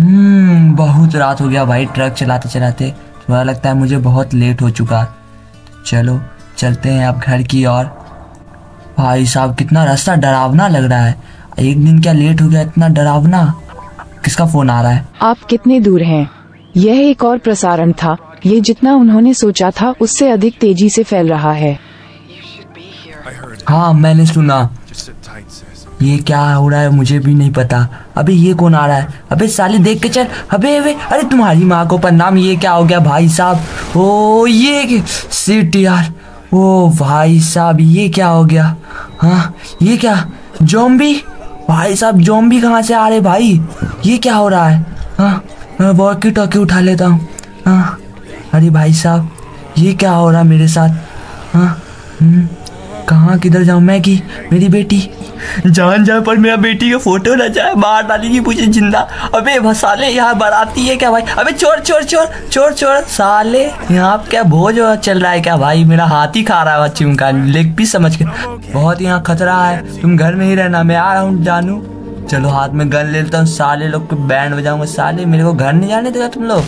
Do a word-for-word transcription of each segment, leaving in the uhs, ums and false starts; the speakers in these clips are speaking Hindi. हम्म बहुत रात हो गया भाई, ट्रक चलाते चलाते थोड़ा लगता है मुझे बहुत लेट हो चुका। चलो चलते हैं अब घर की ओर। भाई साहब कितना रास्ता डरावना लग रहा है, एक दिन क्या लेट हो गया इतना डरावना। किसका फोन आ रहा है? आप कितने दूर हैं? यह एक और प्रसारण था, ये जितना उन्होंने सोचा था उससे अधिक तेजी से फैल रहा है। हाँ मैंने सुना, ये क्या हो रहा है मुझे भी नहीं पता। अबे ये कौन आ रहा है? अबे साली देख के चल। अबे अबे अरे तुम्हारी माँ को प्रणाम, ये क्या हो गया भाई साहब? ओ ये सीट यार, ओ भाई साहब ये क्या हो गया? हाँ ये क्या ज़ॉम्बी? भाई साहब ज़ॉम्बी कहाँ से आ रहे भाई? ये क्या हो रहा है? हाँ मैं वॉकी टॉकी उठा लेता हूँ। हाँ अरे भाई साहब ये क्या हो रहा है मेरे साथ? हाँ कहाँ किधर जाऊँ मैं कि मेरी बेटी जान जाए, पर मेरा बेटी का फोटो ना जाए, मार डालेगी मुझे जिंदा। अबे भसाले यहाँ बराती है क्या भाई? अबे चोर चोर चोर चोर चोर साले, यहाँ क्या भोज चल रहा है क्या भाई? मेरा हाथ ही खा रहा है बच्ची उनका लेग पीस समझ के। बहुत यहाँ खतरा है, तुम घर में ही रहना, मैं आ रहा हूँ जानू। चलो हाथ में गन ले लेता हूँ, साले लोग को बैंड बजाऊंगा। साले मेरे को घर नहीं जाने देगा तुम लोग।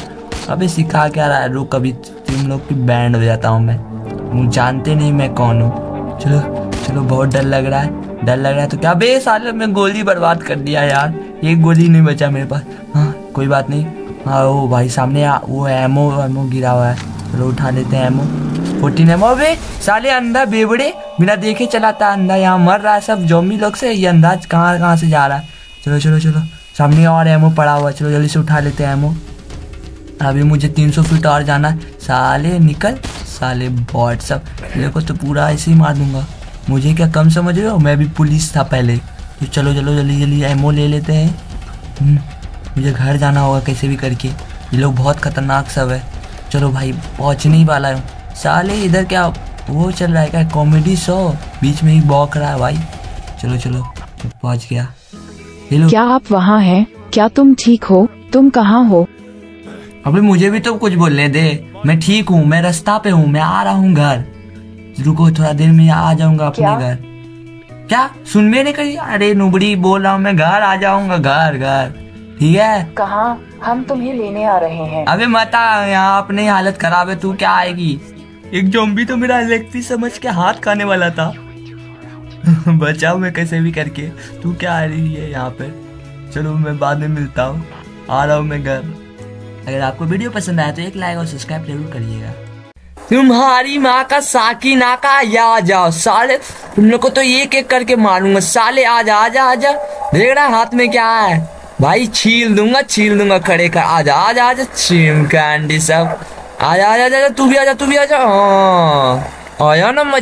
अबे सिखा क्या रहा है, रुक अभी तुम लोग की बैंड बजाता हूँ मैं, तुम जानते नहीं मैं कौन हूँ। चलो चलो बहुत डर लग रहा है, डर लग रहा है तो क्या। बे साले मैं गोली बर्बाद कर दिया यार, एक गोली नहीं बचा मेरे पास। हाँ कोई बात नहीं। हाँ वो भाई सामने आ, वो एमओ एमओ गिरा हुआ है, चलो उठा लेते हैं एमओ फोर्टीन एमओ। बे साले अंधा बेबड़े बिना देखे चलाता अंधा, यहाँ मर रहा है सब ज़ॉम्बी लोग से। ये अंदाज कहाँ कहाँ से जा रहा है। चलो चलो चलो सामने और एमओ पड़ा हुआ, चलो जल्दी से उठा लेते हैं एमओ। अभी मुझे तीन सौ फीट और जाना है। साले निकल साले बॉट सब, मेरे को तो पूरा ऐसे ही मार दूंगा। मुझे क्या कम समझ रहे हो, मैं भी पुलिस था पहले। तो चलो चलो जल्दी जल्दी एमओ ले लेते हैं, मुझे घर जाना होगा कैसे भी करके। ये लोग बहुत खतरनाक सब है। चलो भाई पहुँचने ही वाला हूँ। साले इधर क्या वो चल रहा है क्या कॉमेडी शो, बीच में ही बौक रहा है भाई। चलो चलो तो पहुँच गया। हेलो क्या आप वहाँ हैं? क्या तुम ठीक हो? तुम कहाँ हो? अबे मुझे भी तो कुछ बोलने दे, मैं ठीक हूँ, मैं रास्ता पे हूँ, मैं आ रहा हूँ घर। रुको थोड़ा देर में आ जाऊंगा अपने घर। क्या सुन मेरे कहीं? अरे नुबड़ी बोल रहा हूँ मैं, घर आ जाऊंगा घर घर। ठीक है कहाँ? हम तुम्हें लेने आ रहे हैं। अबे मत आ यहाँ, अपनी हालत खराब है, तू क्या आएगी? एक ज़ॉम्बी तो मेरा लेग पीस समझ के हाथ खाने वाला था। बचाओ मैं कैसे भी करके, तू क्या आ रही है यहाँ पे? चलो मैं बाद में मिलता हूँ, आ रहा हूँ मैं घर। अगर आपको वीडियो पसंद आया तो एक लाइक और सब्सक्राइब जरूर करिएगा। तुम्हारी माँ का साकी नाका, या आ जाओ साले, तुम लोग को तो एक एक करके मारूंगा। साले आजा आजा आजा, देख रहा हाथ में क्या है भाई? छील दूंगा छील दूंगा खड़े कर। आजा आजा आजा चिमकांडी सब, आजा आजा आजा, तू भी आजा तू भी आजा। हाँ आया ना।